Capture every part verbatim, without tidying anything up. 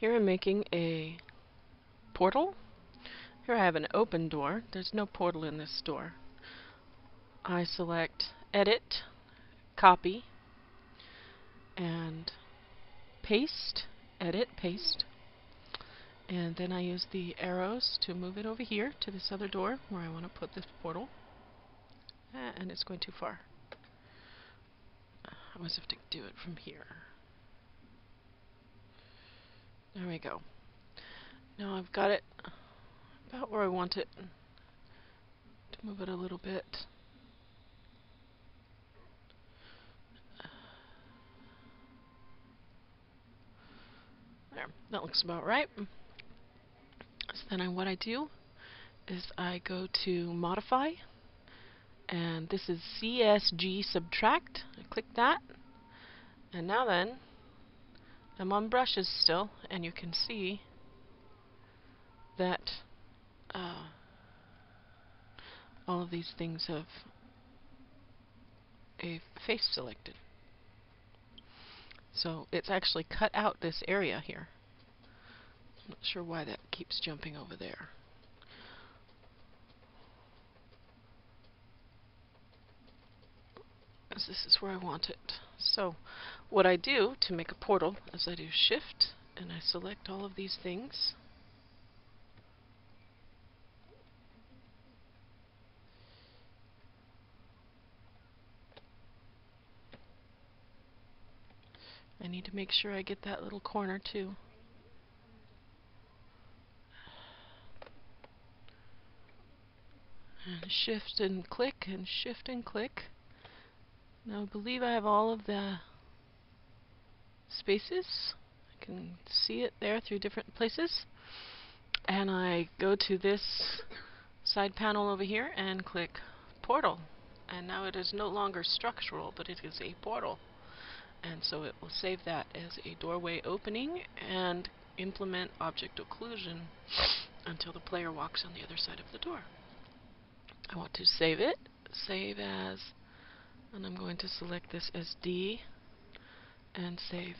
Here I'm making a portal. Here I have an open door. There's no portal in this door. I select Edit, Copy, and Paste, Edit, Paste. And then I use the arrows to move it over here to this other door where I want to put this portal. And it's going too far. I always have to do it from here. There we go. Now I've got it about where I want it. To move it a little bit. There, that looks about right. So then I, what I do is I go to Modify, and this is C S G subtract. I click that, and now then I'm on brushes still, and you can see that uh, all of these things have a face selected. So it's actually cut out this area here. I'm not sure why that keeps jumping over there. As this is where I want it. So what I do to make a portal is I do Shift and I select all of these things. I need to make sure I get that little corner too. And shift and click and shift and click. Now I believe I have all of the spaces. I can see it there through different places. And I go to this side panel over here and click Portal. And now it is no longer structural, but it is a portal. And so it will save that as a doorway opening and implement object occlusion until the player walks on the other side of the door. I want to save it, save as, and I'm going to select this as D and save.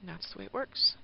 And that's the way it works.